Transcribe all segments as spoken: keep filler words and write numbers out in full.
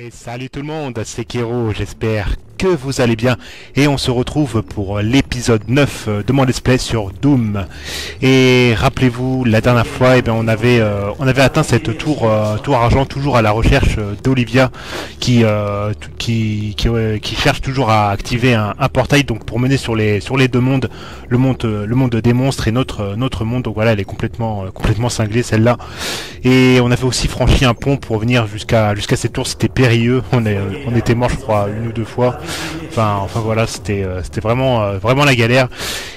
Et salut tout le monde, c'est Kero, j'espère que vous allez bien et on se retrouve pour l'épisode neuf de mon let's play sur Doom. Et rappelez-vous, la dernière fois eh bien, on, avait, euh, on avait atteint cette tour, euh, tour argent, toujours à la recherche euh, d'Olivia qui, euh, qui, qui, euh, qui cherche toujours à activer un, un portail donc pour mener sur les, sur les deux mondes, le monde, le monde des monstres et notre, notre monde. Donc voilà, elle est complètement, euh, complètement cinglée celle-là. Et on avait aussi franchi un pont pour venir jusqu'à jusqu'à cette tour, c'était périlleux, on, est, on était mort je crois une ou deux fois. Enfin, enfin voilà, c'était euh, c'était vraiment euh, vraiment la galère.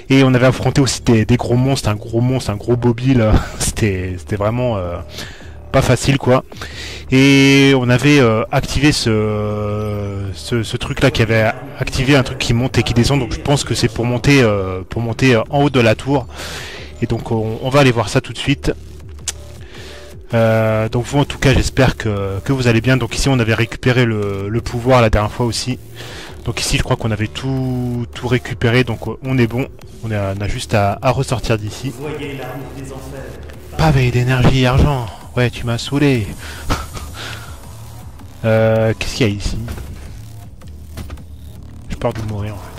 Et on avait affronté aussi des, des gros monstres, un gros monstre, un gros bobby là. C'était c'était vraiment euh, pas facile quoi. Et on avait euh, activé ce, euh, ce ce truc là qui avait activé un truc qui monte et qui descend. Donc je pense que c'est pour monter euh, pour monter en haut de la tour. Et donc on, on va aller voir ça tout de suite. Euh, donc vous en tout cas j'espère que, que vous allez bien. Donc ici on avait récupéré le, le pouvoir la dernière fois aussi. Donc ici je crois qu'on avait tout, tout récupéré. Donc on est bon. On a, on a juste à, à ressortir d'ici. Pavé d'énergie et argent. Ouais tu m'as saoulé. euh, Qu'est-ce qu'il y a ici? Je peur de mourir en fait.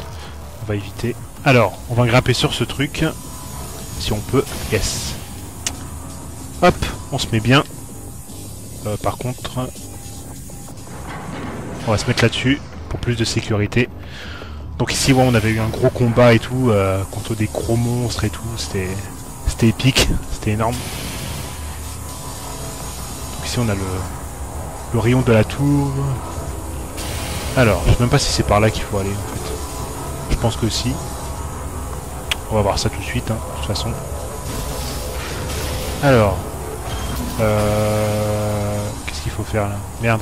On va éviter. Alors on va grimper sur ce truc. Si on peut. Yes. Hop, on se met bien. Euh, par contre, on va se mettre là-dessus pour plus de sécurité. Donc ici, ouais, on avait eu un gros combat et tout, euh, contre des gros monstres et tout. C'était c'était épique, c'était énorme. Donc ici, on a le, le rayon de la tour. Alors, je sais même pas si c'est par là qu'il faut aller, en fait. Je pense que si. On va voir ça tout de suite, hein, de toute façon. Alors... Euh... Qu'est-ce qu'il faut faire là? Merde.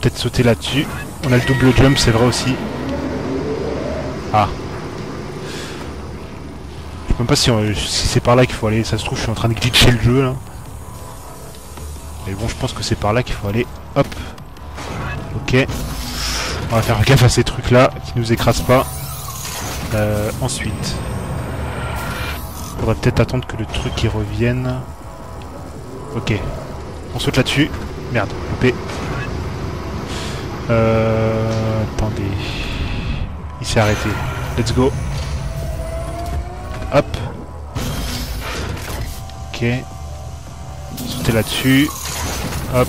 Peut-être sauter là-dessus. On a le double jump, c'est vrai aussi. Ah. Je sais même pas si, on... si c'est par là qu'il faut aller. Ça se trouve, je suis en train de glitcher le jeu là. Mais bon, je pense que c'est par là qu'il faut aller. Hop. Ok. On va faire gaffe à ces trucs là qui nous écrasent pas. Euh, ensuite. Faudrait peut-être attendre que le truc qui revienne. Ok, on saute là-dessus. Merde, loupé. Euh... Attendez. Il s'est arrêté. Let's go. Hop. Ok. Sauter là-dessus. Hop.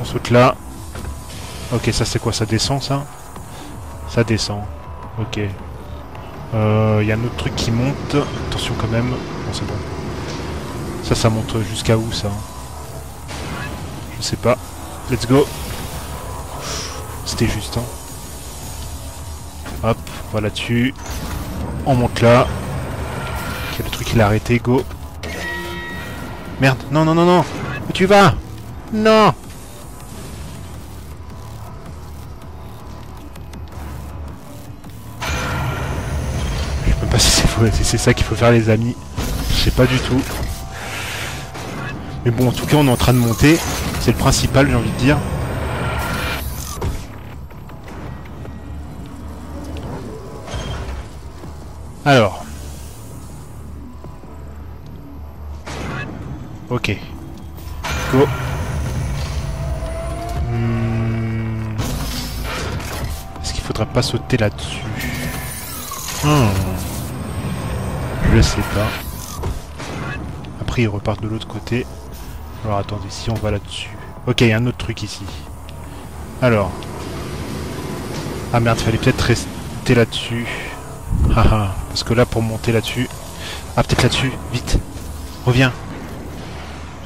On saute là. Ok, ça c'est quoi? Ça descend ça? Ça descend. Ok. Euh... Y a un autre truc qui monte. Attention quand même. Bon, c'est bon. Ça, ça monte jusqu'à où, ça? Je sais pas. Let's go. C'était juste, hein. Hop, on va là-dessus. On monte là. Ok, le truc, il a arrêté. Go. Merde. Non, non, non, non. Où tu vas? Non. Je sais même pas si c'est ça qu'il faut faire, les amis. Je sais pas du tout. Mais bon, en tout cas, on est en train de monter. C'est le principal, j'ai envie de dire. Alors. Ok. Go. Hmm. Est-ce qu'il faudrait pas sauter là-dessus? hmm. Je sais pas. Après, ils repartent de l'autre côté. Alors attendez, si on va là-dessus... Ok, il y a un autre truc ici. Alors... Ah merde, fallait peut-être rester là-dessus. Haha, parce que là, pour monter là-dessus... Ah, peut-être là-dessus, vite. Reviens.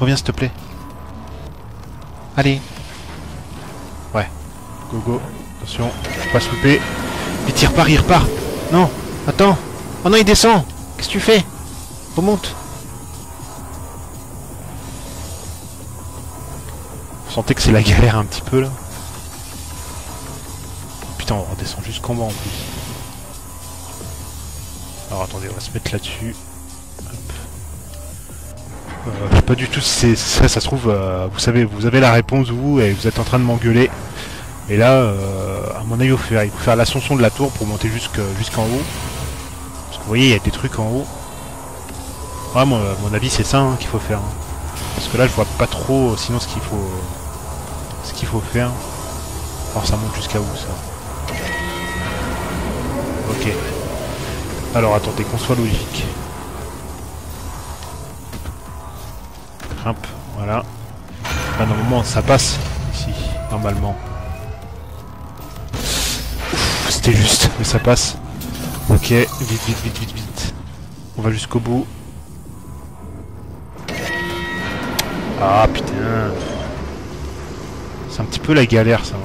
Reviens, s'il te plaît. Allez. Ouais. Go, go. Attention, faut pas se louper. Vite, il repart, il repart. Non, attends. Oh non, il descend. Qu'est-ce que tu fais? Remonte. Je sentais que c'est la galère un petit peu là. Putain, on redescend jusqu'en bas en plus. Alors attendez, on va se mettre là-dessus. Euh, je sais pas du tout si c'est ça, ça se trouve, euh, vous savez, vous avez la réponse vous et vous êtes en train de m'engueuler. Et là, euh, à mon avis, il faut faire, faire l'ascension de la tour pour monter jusqu'en jusqu'en haut. Parce que vous voyez, il y a des trucs en haut. Ouais, mon, mon avis, c'est ça hein, qu'il faut faire. Hein. Parce que là, je vois pas trop sinon ce qu'il faut. ce qu'il faut faire. Alors ça monte jusqu'à où ça? Ok. Alors attendez qu'on soit logique. Grimpe, voilà. Enfin, normalement ça passe ici, normalement. Ouf, c'était juste, mais ça passe. Ok, vite, vite, vite, vite, vite. On va jusqu'au bout. Ah putain. C'est un petit peu la galère ça.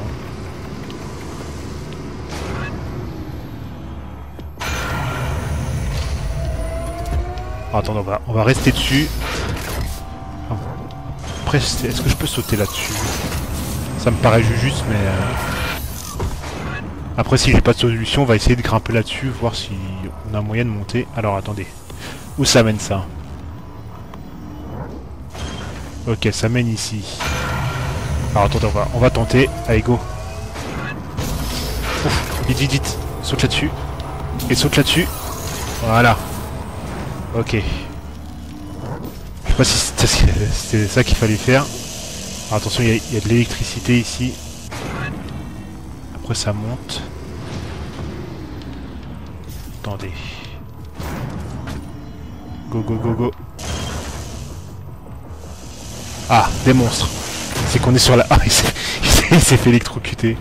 Oh, attends, on va, on va rester dessus. Oh. Après, est-ce que je peux sauter là-dessus? Ça me paraît juste, mais... Euh... Après, si j'ai pas de solution, on va essayer de grimper là-dessus, voir si on a moyen de monter. Alors, attendez. Où ça mène ça? Ok, ça mène ici. Alors, attendez, on va, on va tenter. Allez, go. Ouf, vite, vite, vite. Saute là-dessus. Et saute là-dessus. Voilà. Ok. Je sais pas si c'était ça qu'il fallait faire. Alors attention, il y, y a de l'électricité ici. Après ça monte. Attendez. Go go go go. Ah, des monstres. C'est qu'on est sur la... Ah, il s'est fait électrocuter.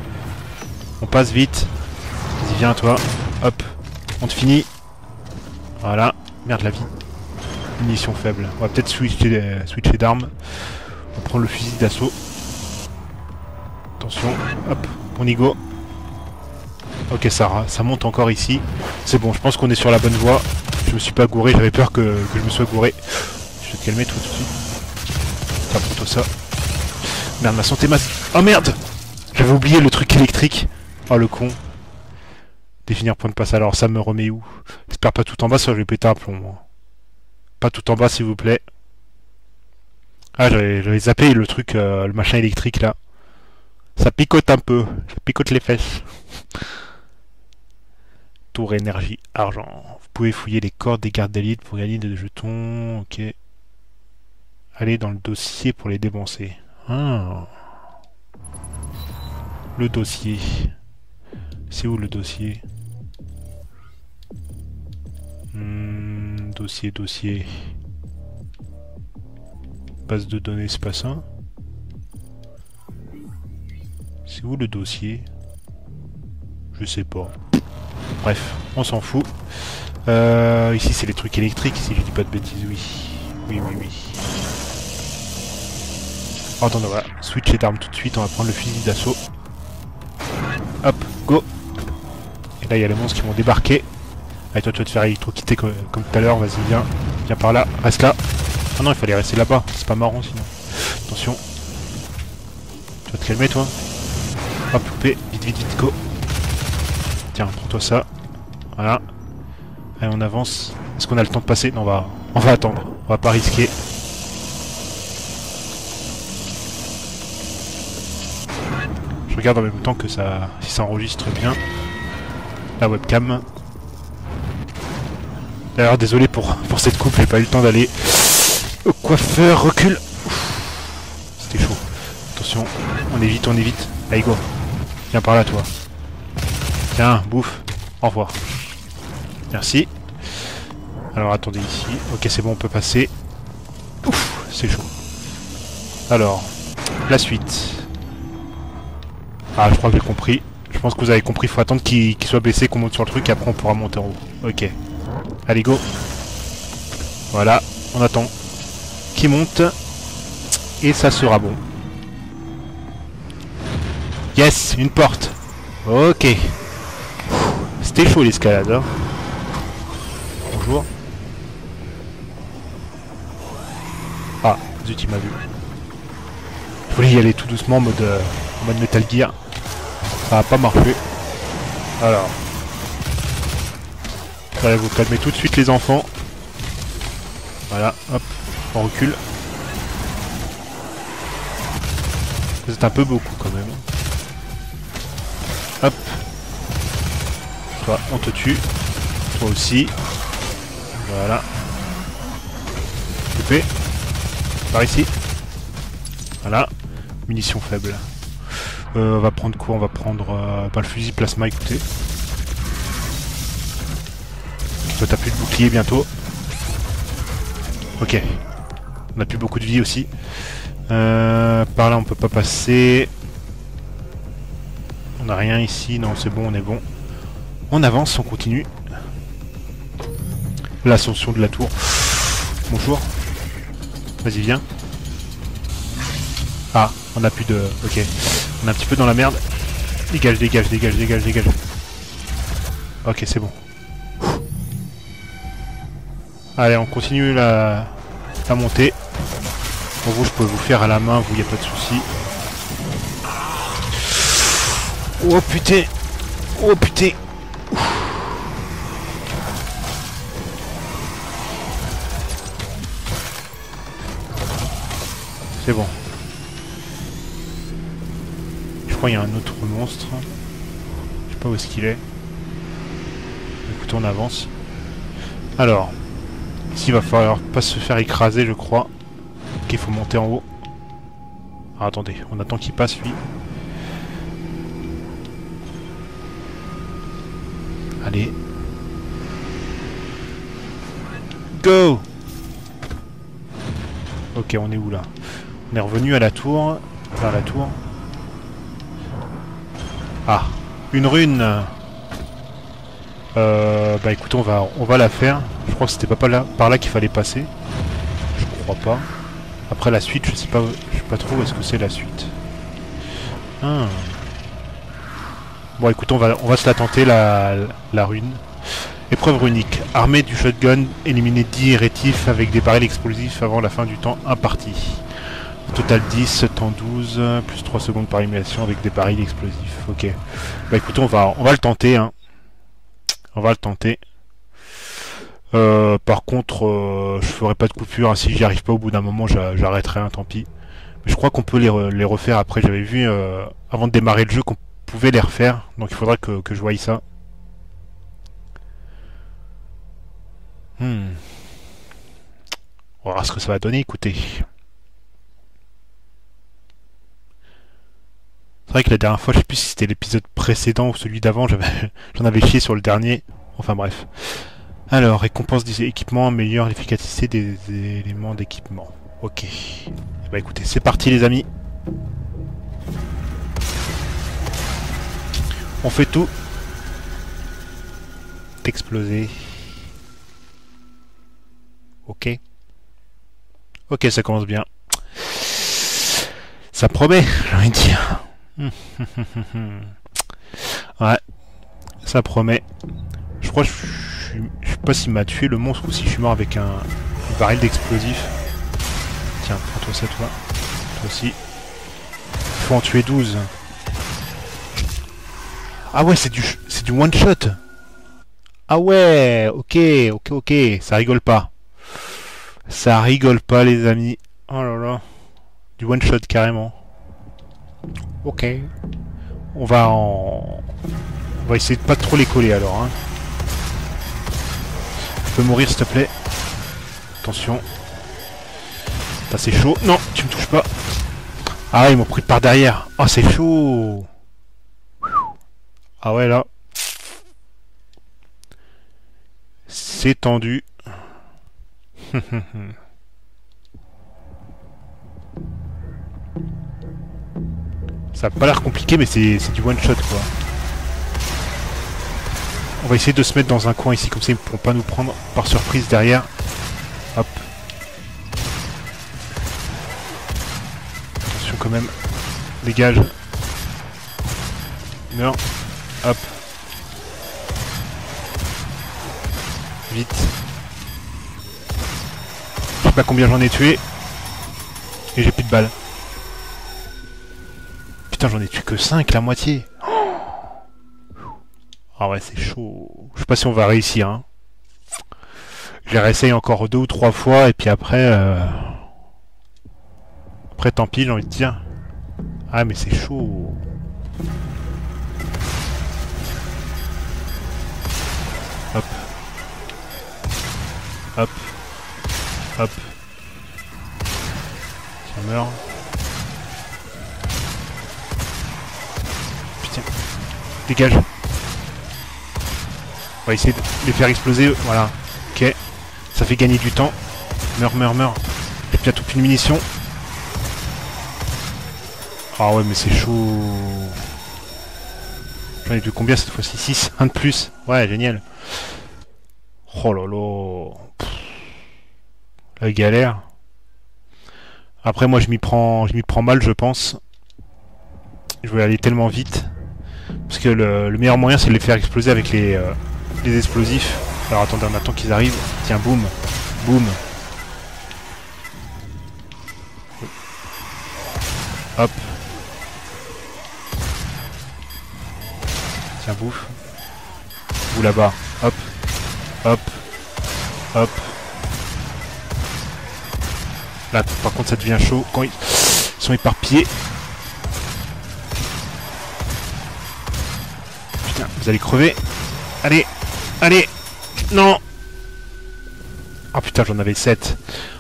On passe vite. Vas-y, viens toi. Hop. On te finit. Voilà. Merde la vie. Munition faible. On va peut-être switcher, euh, switcher d'armes. On prend le fusil d'assaut. Attention. Hop. On y go. Ok, ça, ça monte encore ici. C'est bon, je pense qu'on est sur la bonne voie. Je me suis pas gouré. J'avais peur que, que je me sois gouré. Je vais te calmer tout de suite. Enfin, plutôt ça. Merde, ma santé masse. Oh merde! J'avais oublié le truc électrique. Oh le con. Définir point de passe. Alors ça me remet où? J'espère pas tout en bas, ça je vais péter un plomb. Moi. Pas tout en bas s'il vous plaît. Ah j'avais zappé le truc, euh, le machin électrique là. Ça picote un peu. Ça picote les fesses. Tour énergie argent. Vous pouvez fouiller les cordes des gardes d'élite pour gagner des jetons. Ok. Allez dans le dossier pour les dépenser. Ah. Le dossier. C'est où le dossier? Hmm, dossier, dossier. Base de données, c'est pas ça. C'est où le dossier? Je sais pas. Bref, on s'en fout. Euh, ici, c'est les trucs électriques, si je dis pas de bêtises, oui. Oui, oui, oui. Oh, attends, on va switcher d'armes tout de suite, on va prendre le fusil d'assaut. Hop, go. Et là, il y a les monstres qui vont débarquer. Allez, toi, tu vas te faire électrocuter comme tout à l'heure. Vas-y, viens. Viens par là. Reste là. Ah non, il fallait rester là-bas. C'est pas marrant, sinon. Attention. Tu vas te calmer, toi. Hop, coupé. Vite, vite, vite, go. Tiens, prends-toi ça. Voilà. Allez, on avance. Est-ce qu'on a le temps de passer? Non, on va... on va attendre. On va pas risquer. Je regarde en même temps que ça... si ça enregistre bien. La webcam... D'ailleurs, désolé pour, pour cette coupe, j'ai pas eu le temps d'aller au coiffeur, recule. C'était chaud. Attention, on évite, on évite. Allez, go. Viens par là, toi. Tiens, bouffe. Au revoir. Merci. Alors, attendez ici. Ok, c'est bon, on peut passer. Ouf, c'est chaud. Alors, la suite. Ah, je crois que j'ai compris. Je pense que vous avez compris. Faut attendre qu'il qu'il soit blessé, qu'on monte sur le truc, et après on pourra monter en haut. Ok. Allez, go. Voilà, on attend qui monte. Et ça sera bon. Yes, une porte. Ok. C'était chaud l'escalade. Hein. Bonjour. Ah, zut, il m'a vu. Je voulais y aller tout doucement en mode, euh, en mode Metal Gear. Ça n'a pas marché. Alors... Allez, vous calmez tout de suite les enfants. Voilà, hop, on recule. Vous êtes un peu beaucoup quand même. Hop. Toi, on te tue. Toi aussi. Voilà. Coupé. Par ici. Voilà. Munitions faibles. Euh, on va prendre quoi? On va prendre euh, bah, le fusil plasma, écoutez. Toi, t'as plus de bouclier bientôt. Ok. On a plus beaucoup de vie aussi. Euh, par là, on peut pas passer. On a rien ici. Non, c'est bon, on est bon. On avance, on continue. L'ascension de la tour. Bonjour. Vas-y, viens. Ah, on a plus de... Ok. On est un petit peu dans la merde. Dégage, dégage, dégage, dégage, dégage. Ok, c'est bon. Ouh. Allez, on continue la, la montée. Pour vous, je peux vous faire à la main, vous, il n'y a pas de souci. Oh putain. Oh putain. Ouh. C'est bon. Je crois qu'il y a un autre monstre. Je sais pas où est-ce qu'il est. Écoutez, on avance. Alors, ici il va falloir pas se faire écraser, je crois. Ok, il faut monter en haut. Ah, attendez, on attend qu'il passe lui. Allez. Go! Ok, on est où là? On est revenu à la tour. Vers la tour. Ah, une rune. Euh, bah écoute, on va, on va la faire. Je crois que c'était pas là, par là qu'il fallait passer. Je crois pas. Après la suite, je sais pas, je sais pas trop où est-ce que c'est la suite. Ah. Bon, écoute, on va, on va se la tenter la, la rune. Épreuve runique. Armée du shotgun, éliminer dix rétifs avec des barils explosifs avant la fin du temps imparti. Total dix, temps douze, plus trois secondes par émulation avec des barils explosifs. Ok. Bah écoutez, on va, on va le tenter. Hein. On va le tenter. Euh, par contre, euh, je ferai pas de coupure. Hein. Si j'y arrive pas au bout d'un moment, j'arrêterai. Hein, tant pis. Mais je crois qu'on peut les, re les refaire après. J'avais vu, euh, avant de démarrer le jeu, qu'on pouvait les refaire. Donc il faudra que, que je voie ça. Hmm. On verra ce que ça va donner, écoutez. C'est vrai que la dernière fois, je sais plus si c'était l'épisode précédent ou celui d'avant, j'en avais chié sur le dernier. Enfin bref. Alors, récompense des équipements, améliore l'efficacité des, des éléments d'équipement. Ok. Et bah écoutez, c'est parti les amis. On fait tout. Exploser. Ok. Ok, ça commence bien. Ça promet, j'ai envie de dire. Ouais, ça promet. Je crois que je, je, je sais pas s'il m'a tué le monstre ou si je suis mort avec un, un baril d'explosif. Tiens, prends-toi ça, toi. Toi aussi. Il faut en tuer douze. Ah ouais, c'est du, c'est du one shot. Ah ouais, ok, ok, ok. Ça rigole pas. Ça rigole pas, les amis. Oh là là. Du one shot carrément. Ok. On va en... On va essayer de pas trop les coller alors. Hein. Tu peux mourir s'il te plaît. Attention. T'as c'est chaud. Non, tu me touches pas. Ah, ils m'ont pris par derrière. Ah, oh, c'est chaud. Ah ouais, là. C'est tendu. Ça a pas l'air compliqué, mais c'est du one shot quoi. On va essayer de se mettre dans un coin ici, comme ça ils ne pourront pas nous prendre par surprise derrière. Hop. Attention quand même. Dégage. Meurs. Hop. Vite. Je sais pas combien j'en ai tué. Et j'ai plus de balles. Putain, j'en ai tué que cinq, la moitié. Ah ouais, c'est chaud. Je sais pas si on va réussir. Hein. Je les réessaye encore deux ou trois fois, et puis après... Euh... Après, tant pis, j'ai envie de dire. Ah, mais c'est chaud. Hop. Hop. Hop. Ça meurt. Dégage. On va essayer de les faire exploser. Voilà. Ok. Ça fait gagner du temps. Meurs, meurs, meurs. J'ai bientôt plus de munitions. Ah ouais, mais c'est chaud. J'en ai de combien cette fois-ci? six. Un de plus. Ouais, génial. Oh là là. La galère. Après, moi, je m'y prends, je m'y prends mal, je pense. Je vais aller tellement vite. Parce que le, le meilleur moyen, c'est de les faire exploser avec les, euh, les explosifs. Alors, attendez, on attend qu'ils arrivent. Tiens, boum. Boum. Hop. Tiens, bouffe. Vous, là-bas. Hop. Hop. Hop. Là, par contre, ça devient chaud quand ils sont éparpillés. Putain, vous allez crever. Allez, allez. Non. Ah putain, j'en avais sept.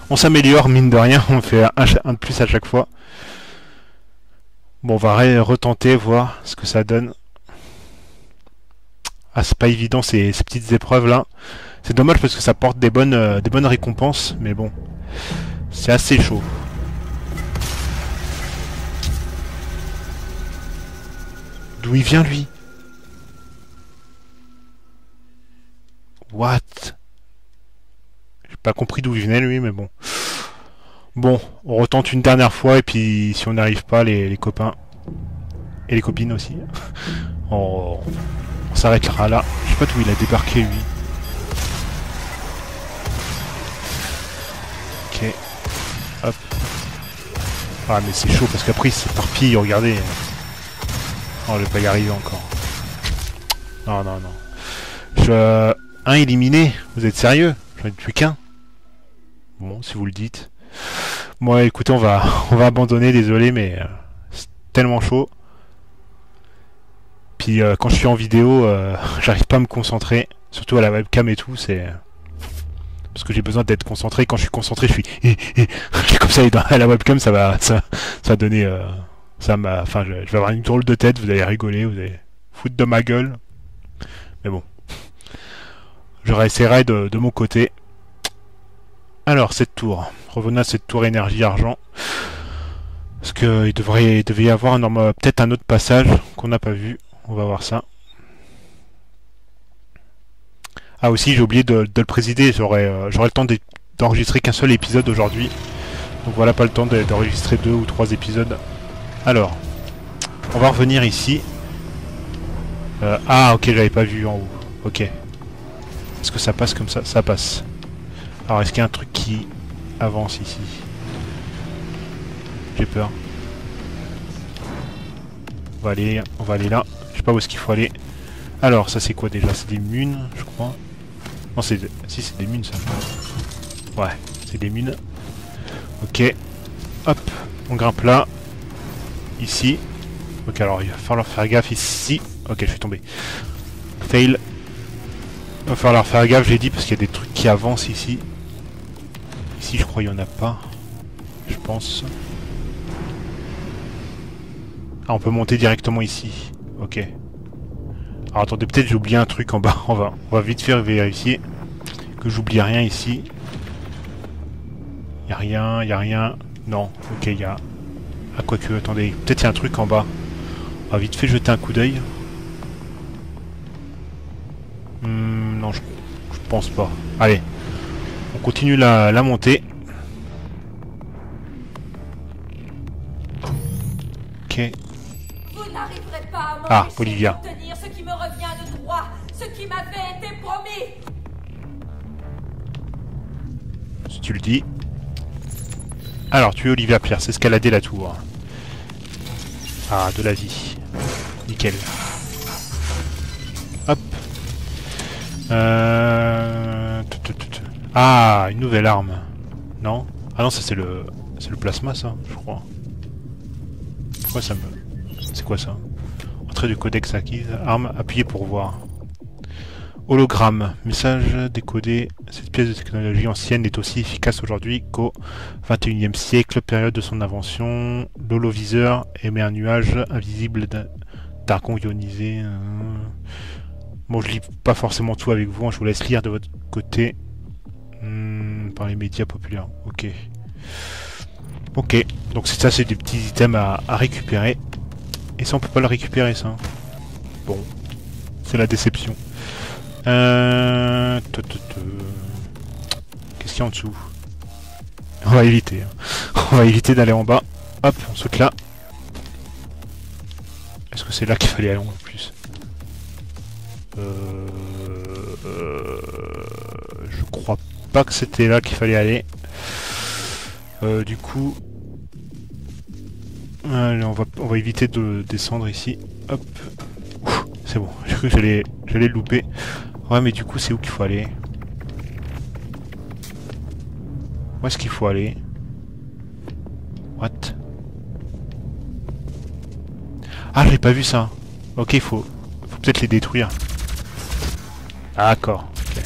On s'améliore, mine de rien. On fait un, un de plus à chaque fois. Bon, on va retenter, voir ce que ça donne. Ah, c'est pas évident, ces, ces petites épreuves-là. C'est dommage parce que ça porte des bonnes, euh, des bonnes récompenses. Mais bon... C'est assez chaud. D'où il vient, lui? What? J'ai pas compris d'où il venait, lui, mais bon. Bon, on retente une dernière fois, et puis si on n'arrive pas, les, les copains... Et les copines aussi. On, on s'arrêtera là. Je sais pas d'où il a débarqué, lui. Ok. Hop. Ah mais c'est chaud parce qu'après il s'éparpille, regardez. Oh, je vais pas y arriver encore. Non, non, non. Je... Un éliminé, vous êtes sérieux? J'en ai tué qu'un. Bon, si vous le dites. Bon, ouais, écoutez, on va, on va abandonner, désolé, mais euh, c'est tellement chaud. Puis euh, quand je suis en vidéo, euh, j'arrive pas à me concentrer. Surtout à la webcam et tout, c'est... Parce que j'ai besoin d'être concentré. Quand je suis concentré, je suis comme ça. Et dans la webcam, ça va, ça, ça va donner, euh, ça m'a, enfin, je, je vais avoir une drôle de tête. Vous allez rigoler, vous allez foutre de ma gueule. Mais bon, je réessayerai de, de mon côté. Alors cette tour, revenons à cette tour énergie argent, parce que il devrait, il devait y avoir peut-être un autre passage qu'on n'a pas vu. On va voir ça. Ah aussi, j'ai oublié de, de le présider, j'aurai euh, le temps d'enregistrer qu'un seul épisode aujourd'hui. Donc voilà, pas le temps d'enregistrer deux ou trois épisodes. Alors, on va revenir ici. Euh, ah ok, j'avais pas vu en haut. Ok. Est-ce que ça passe comme ça? Ça passe. Alors est-ce qu'il y a un truc qui avance ici? J'ai peur. On va aller, on va aller là. Je sais pas où est-ce qu'il faut aller. Alors ça c'est quoi déjà? C'est des munes, je crois. Non, c'est... De... Si, c'est des mines, ça. Ouais, c'est des mines. Ok. Hop, on grimpe là. Ici. Ok, alors il va falloir faire gaffe ici. Ok, je suis tombé. Fail. Il va falloir faire gaffe, j'ai dit, parce qu'il y a des trucs qui avancent ici. Ici, je crois, il n'y en a pas. Je pense. Ah, on peut monter directement ici. Ok. Alors attendez, peut-être j'ai oublié un truc en bas. On va, on va vite faire vérifier que j'oublie rien ici. Y'a rien, y'a rien. Non, ok, il y a... Ah, quoi que, attendez, peut-être il y a un truc en bas. On va vite fait jeter un coup d'œil. Hmm, non, je, je pense pas. Allez, on continue la, la montée. Ok. Vous n'arriverez pas à... Ah, Olivia. Si tu le dis. Alors, tu es Olivia Pierce, escalader la tour. Ah, de la vie. Nickel. Hop. Euh... Ah, une nouvelle arme. Non? Ah non, ça c'est le... C'est le plasma, ça, je crois. Pourquoi ça me... C'est quoi ça? Entrée du codex acquise. Arme, appuyez pour voir. Hologramme, message décodé. Cette pièce de technologie ancienne est aussi efficace aujourd'hui qu'au vingt et unième siècle, période de son invention. L'holoviseur émet un nuage invisible argon ionisé. Euh... Bon, je lis pas forcément tout avec vous, hein, je vous laisse lire de votre côté. Hmm, par les médias populaires. Ok. Ok, donc c'est ça, c'est des petits items à, à récupérer. Et ça, on peut pas le récupérer, ça. Bon, c'est la déception. Euh... Qu'est-ce qu'il y a en dessous? On va éviter. Hein. On va éviter d'aller en bas. Hop, on saute là. Est-ce que c'est là qu'il fallait aller en plus? Euh... Euh... Je crois pas que c'était là qu'il fallait aller. Euh, du coup... Allez, on va, on va éviter de descendre ici. Hop. C'est bon, j'ai cru que j'allais le louper. Ouais, mais du coup, c'est où qu'il faut aller? Où est-ce qu'il faut aller? What? Ah, j'ai pas vu ça. Ok, il faut, faut peut-être les détruire. Ah, d'accord. Okay.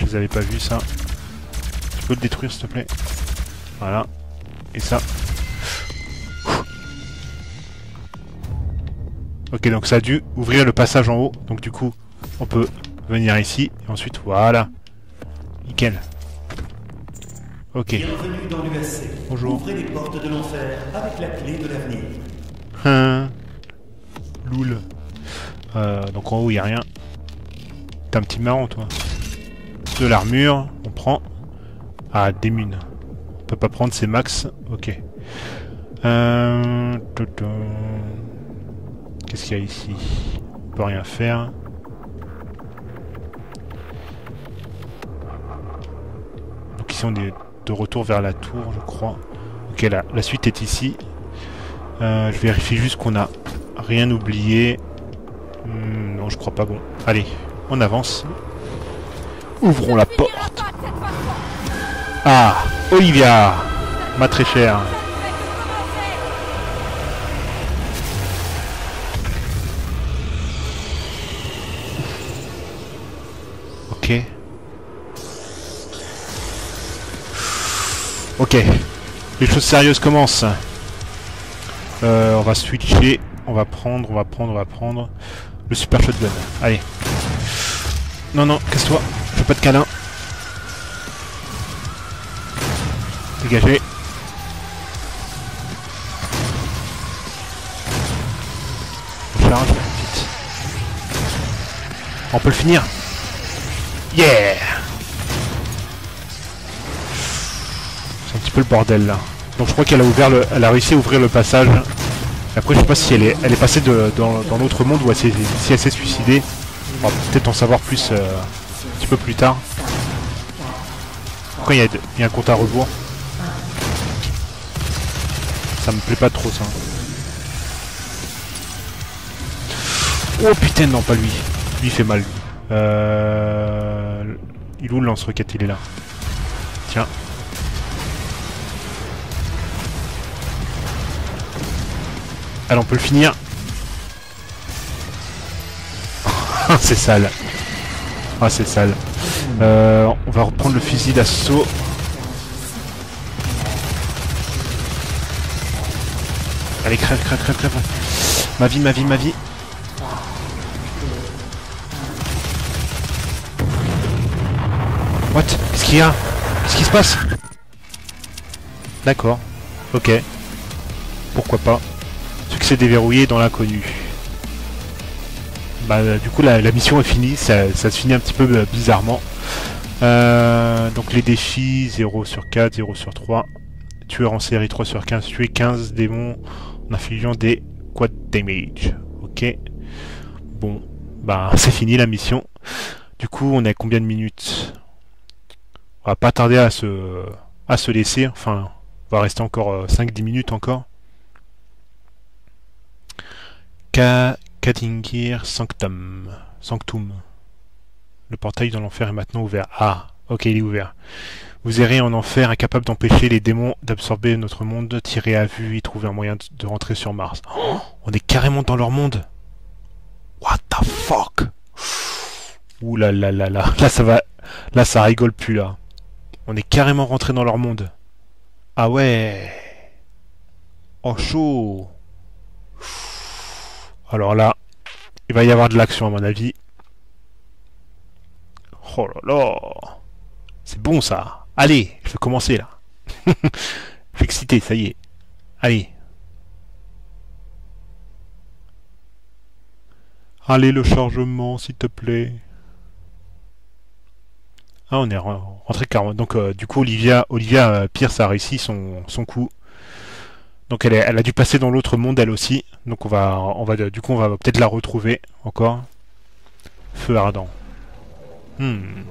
Je les avais pas vu ça. Tu peux le détruire, s'il te plaît? Voilà. Et ça. Ok, donc ça a dû ouvrir le passage en haut. Donc du coup, on peut venir ici. Et ensuite, voilà. Nickel. Ok. Bienvenue dans l'U A C. Bonjour. Ouvrez les portes de l'enfer avec la clé de l'avenir. Hein. Loul. Euh, donc en haut, il n'y a rien. T'es un petit marron, toi. De l'armure, on prend. Ah, des mines. On peut pas prendre, c'est max. Ok. Euh... Qu'est-ce qu'il y a ici? On peut rien faire. Donc ici on est de retour vers la tour, je crois. Ok, la, la suite est ici. Euh, je vérifie juste qu'on a rien oublié. Hmm, non, je crois pas. Bon, allez, on avance. Ouvrons la porte. Ah, Olivia, ma très chère. Ok, les choses sérieuses commencent. Euh, on va switcher, on va prendre, on va prendre, on va prendre le super shotgun. Allez. Non, non, casse-toi, je veux pas de câlin. Dégagez. On charge, vite. On peut le finir. Yeah! C'est un petit peu le bordel là. Donc je crois qu'elle a ouvert le... elle a réussi à ouvrir le passage. Après je sais pas si elle est, elle est passée de... dans, dans l'autre monde ou si elle s'est suicidée. On va peut-être en savoir plus euh, un petit peu plus tard. Pourquoi il y a, de... il y a un compte à rebours? Ça me plaît pas trop ça. Oh putain, non pas lui. Lui il fait mal lui. Euh... Il est où le lance-roquette? Il est là. Tiens. Allez, on peut le finir. C'est sale. Ah, c'est sale. Euh, on va reprendre le fusil d'assaut. Allez, crève, crève, crève, crève. Ma vie, ma vie, ma vie. What? Qu'est-ce qu'il y a? Qu'est-ce qui se passe? D'accord. Ok. Pourquoi pas. Succès déverrouillé dans l'inconnu. Bah du coup la, la mission est finie. Ça, ça se finit un petit peu bizarrement. Euh, donc les défis zéro sur quatre, zéro sur trois. Tueur en série trois sur quinze. Tuer quinze démons en infligeant des quad damage. Ok. Bon. Bah c'est fini la mission. Du coup on a combien de minutes? On va pas tarder à se, à se laisser, enfin, on va rester encore cinq dix minutes encore. Katingir Sanctum. Sanctum. Le portail dans l'enfer est maintenant ouvert. Ah, ok, il est ouvert. Vous errez en enfer, incapable d'empêcher les démons d'absorber notre monde, tirez à vue et trouvez un moyen de rentrer sur Mars. Oh, on est carrément dans leur monde. What the fuck? Ouh là là là là, là ça va, là ça rigole plus là. On est carrément rentré dans leur monde. Ah ouais. Oh chaud. Alors là, il va y avoir de l'action à mon avis. Oh là là! C'est bon ça! Allez, je vais commencer là. Je suis excité, ça y est. Allez. Allez le chargement, s'il te plaît. Ah, on est rentré quarante. Donc euh, du coup, Olivia, Olivia Pierce a réussi son, son coup. Donc elle, est, elle a dû passer dans l'autre monde elle aussi. Donc on va, on va, du coup, on va peut-être la retrouver encore. Feu ardent. Hmm.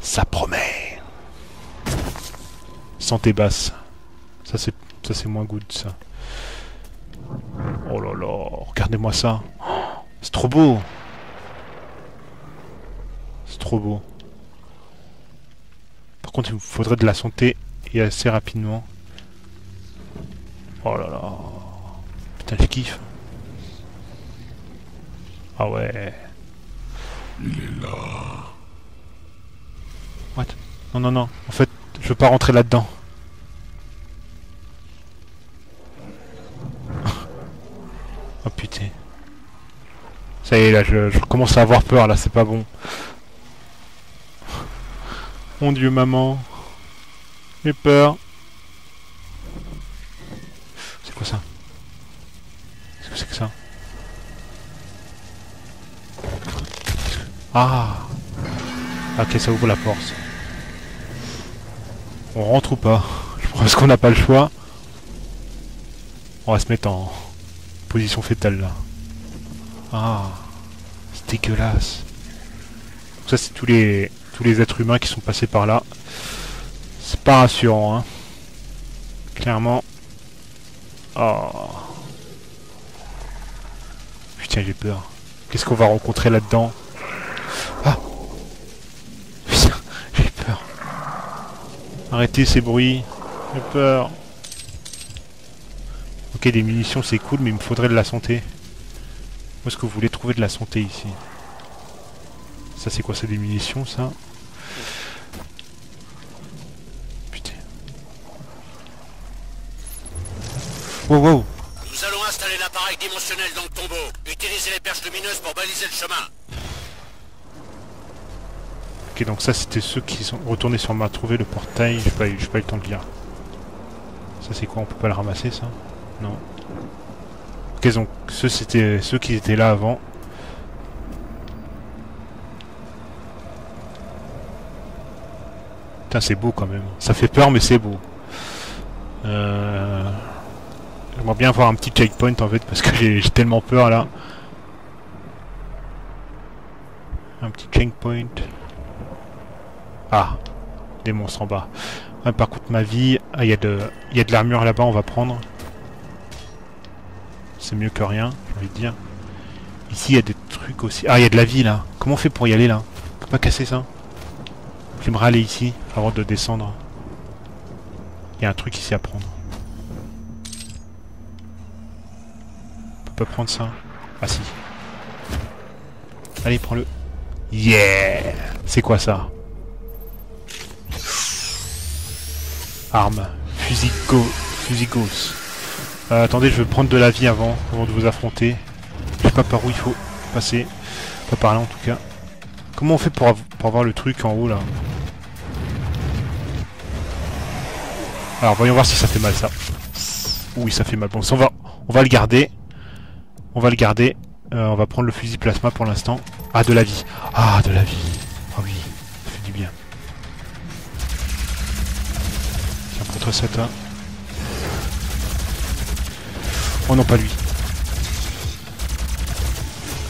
Ça promet. Santé basse. Ça c'est, ça c'est moins good ça. Oh là là, regardez-moi ça. Oh, c'est trop beau. C'est trop beau. Par contre, il me faudrait de la santé et assez rapidement. Oh là là. Putain, je kiffe. Ah ouais. Il est là. What? Non, non, non. En fait, je veux pas rentrer là-dedans. Oh putain. Ça y est, là, je, je commence à avoir peur, là, c'est pas bon. Mon Dieu, maman. J'ai peur. C'est quoi ça? Qu'est-ce que c'est que ça? Ah! Ok, ça ouvre la porte. On rentre ou pas? Je pense qu'on n'a pas le choix. On va se mettre en position fétale là. Ah, c'est dégueulasse. Donc ça c'est tous les tous les êtres humains qui sont passés par là. C'est pas rassurant, hein. Clairement. Oh. Putain, j'ai peur. Qu'est-ce qu'on va rencontrer là-dedans? Ah. Putain, j'ai peur. Arrêtez ces bruits. J'ai peur. Ok, des munitions c'est cool, mais il me faudrait de la santé. Où est-ce que vous voulez trouver de la santé ici? Ça c'est quoi? C'est des munitions ça? Putain. Wow wow. Nous allons installer l'appareil dimensionnel dans le tombeau. Utilisez les perches lumineuses pour baliser le chemin. Ok, donc ça c'était ceux qui sont retournés sur ma trouver le portail. J'ai pas, j'ai pas eu le temps de lire. Ça c'est quoi? On peut pas le ramasser ça? Non. Ok, donc ceux, c'était ceux qui étaient là avant. Putain, c'est beau quand même. Ça fait peur, mais c'est beau. Euh... J'aimerais bien avoir un petit checkpoint en fait, parce que j'ai tellement peur là. Un petit checkpoint. Ah, des monstres en bas. Ah, par contre, ma vie. Ah, il y a de, il y a de l'armure là-bas, on va prendre. C'est mieux que rien, j'ai envie de dire. Ici, il y a des trucs aussi. Ah, il y a de la vie, là. Comment on fait pour y aller, là? On peut pas casser ça. J'aimerais aller ici, avant de descendre. Il y a un truc ici à prendre. On peut pas prendre ça. Ah, si. Allez, prends-le. Yeah! C'est quoi, ça? Arme. Fusil go. Fusil gauss. Euh, attendez, je veux prendre de la vie avant, avant de vous affronter. Je sais pas par où il faut passer. Pas par là en tout cas. Comment on fait pour, av pour avoir le truc en haut là? Alors voyons voir si ça fait mal ça. Oui, ça fait mal. Bon, on va, on va le garder. On va le garder. Euh, on va prendre le fusil plasma pour l'instant. Ah, de la vie. Ah, de la vie. Ah oui, ça fait du bien. Tiens, prends-toi ça toi. Oh non, pas lui.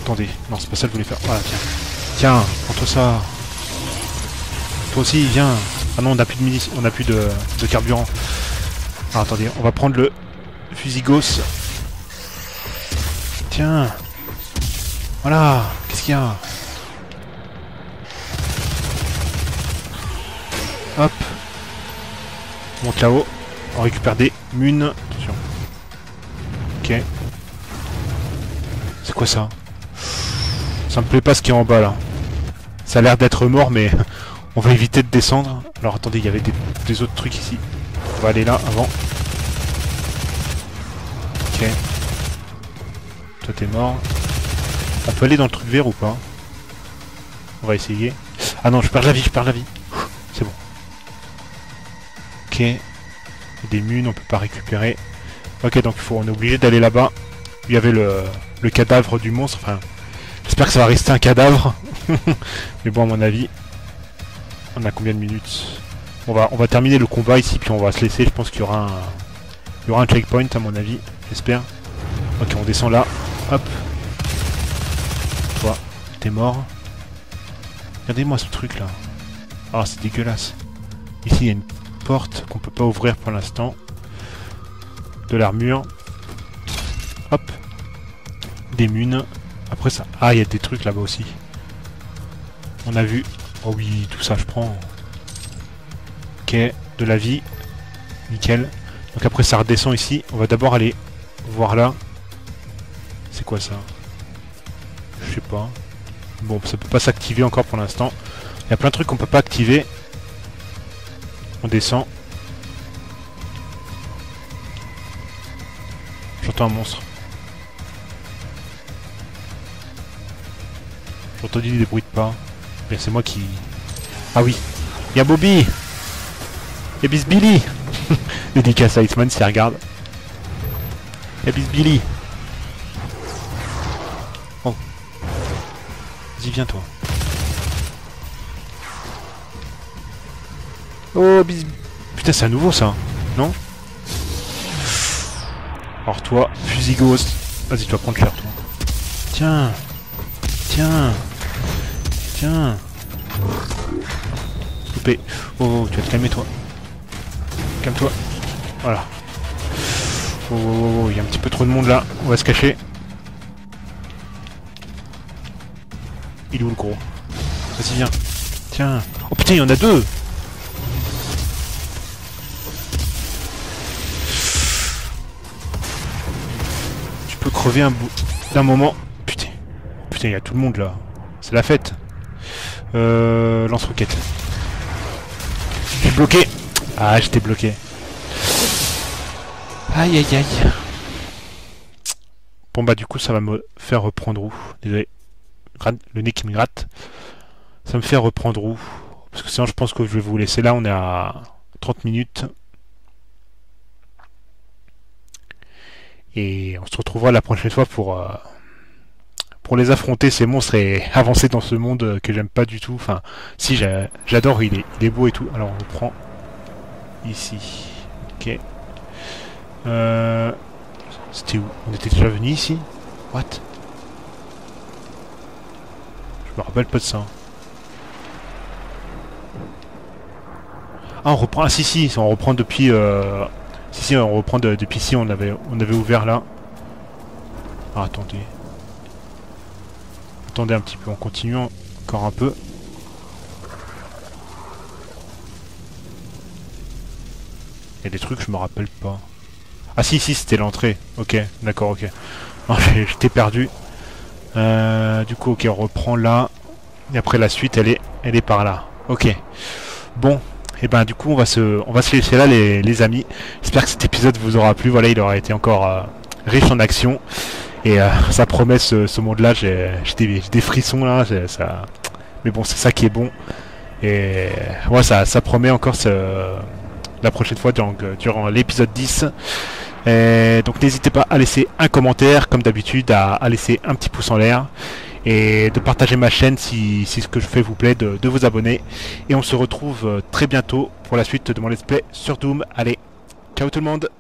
Attendez, non, c'est pas ça que je voulais faire. Voilà, tiens. Tiens, prends-toi ça. Toi aussi, viens. Ah non, on n'a plus de munitions, on n'a plus de, de carburant. Ah, attendez, on va prendre le fusil gauss. Tiens. Voilà, qu'est-ce qu'il y a? Hop. On monte là-haut. On récupère des munes. Attention. Ok. C'est quoi ça? Ça me plaît pas ce qui est en bas là. Ça a l'air d'être mort, mais on va éviter de descendre. Alors attendez, il y avait des, des autres trucs ici. On va aller là avant. Ok. Toi t'es mort. On peut aller dans le truc vert ou pas? On va essayer. Ah non, je perds la vie, je perds la vie. C'est bon. Ok. Des munes, on peut pas récupérer. Ok, donc faut, on est obligé d'aller là-bas. Il y avait le, le cadavre du monstre. Enfin, j'espère que ça va rester un cadavre. Mais bon, à mon avis, on a combien de minutes? On va, on va terminer le combat ici, puis on va se laisser. Je pense qu'il y aura un, il y aura un checkpoint à mon avis, j'espère. Ok, on descend là. Hop. Toi, t'es mort. Regardez-moi ce truc là. Ah, oh, c'est dégueulasse. Ici, il y a une porte qu'on peut pas ouvrir pour l'instant. De l'armure. Hop. Des munes. Après ça. Ah, il y a des trucs là-bas aussi. On a vu. Oh oui, tout ça, je prends. Ok, de la vie. Nickel. Donc après ça redescend ici. On va d'abord aller voir là. C'est quoi ça? Je sais pas. Bon, ça peut pas s'activer encore pour l'instant. Il y a plein de trucs qu'on peut pas activer. On descend. J'entends un monstre. J'ai entendu des bruits de pas. Mais c'est moi qui... Ah oui. Il y a Bobby. Y'a Bisbilly. Dédicace à Hitman si elle regarde. Y'a Bisbilly. Oh. Vas-y, viens toi. Oh bis... Putain, c'est à nouveau ça. Non? Alors toi, fusil ghost. Vas-y, tu vas prendre cher toi. Tiens. Tiens. Tiens. Coupé. Oh, tu vas te calmer toi. Calme-toi. Voilà. Oh, oh, oh, oh, y a un petit peu trop de monde là. On va se cacher. Il est où le gros? Vas-y, viens. Tiens. Oh putain, il y en a deux. Tu peux crever un bout d'un moment. Putain. Putain, il y a tout le monde là. C'est la fête. Euh... Lance-roquette. Je suis bloqué. Ah, j'étais bloqué. Aïe, aïe, aïe. Bon, bah, du coup, ça va me faire reprendre où? Désolé. Le nez qui me gratte. Ça me fait reprendre où? Parce que sinon, je pense que je vais vous laisser là. On est à trente minutes. Et on se retrouvera la prochaine fois pour... Euh, pour les affronter, ces monstres, et avancer dans ce monde que j'aime pas du tout. Enfin, si, j'adore. Il est, il est beau et tout. Alors, on reprend... Ici. Ok. Euh... C'était où? On était déjà venu ici? What? Je me rappelle pas de ça. Ah, on reprend... Ah si si, on reprend depuis... Euh... Si si, on reprend de... depuis ici, on avait... on avait ouvert là. Ah, attendez. Attendez un petit peu, on continue encore un peu. Il y a des trucs, je me rappelle pas. Ah si, si, c'était l'entrée. Ok, d'accord, ok. Non, j'étais perdu. Euh, du coup, ok, on reprend là. Et après, la suite, elle est, elle est par là. Ok. Bon, et ben du coup, on va se, on va se laisser là, les, les amis. J'espère que cet épisode vous aura plu. Voilà, il aura été encore euh, riche en action. Et euh, ça promet ce, ce monde-là. J'ai des, des frissons là. Ça... Mais bon, c'est ça qui est bon. Et ouais, ça, ça promet encore ce... la prochaine fois durant, durant l'épisode dix. Et donc n'hésitez pas à laisser un commentaire comme d'habitude, à, à laisser un petit pouce en l'air et de partager ma chaîne si, si ce que je fais vous plaît, de, de vous abonner, et on se retrouve très bientôt pour la suite de mon let's play sur Doom. Allez, ciao tout le monde.